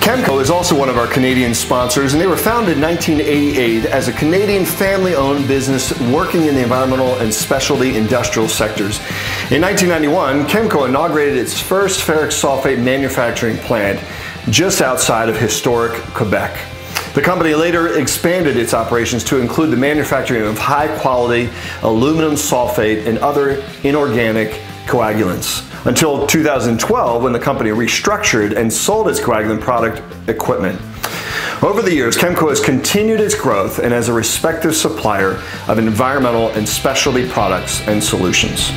Chemco is also one of our Canadian sponsors, and they were founded in 1988 as a Canadian family-owned business working in the environmental and specialty industrial sectors. In 1991, Chemco inaugurated its first ferric sulfate manufacturing plant just outside of historic Quebec. The company later expanded its operations to include the manufacturing of high-quality aluminum sulfate and other inorganic coagulants, until 2012 when the company restructured and sold its coagulant product equipment. Over the years, Chemco has continued its growth and as a respected supplier of environmental and specialty products and solutions.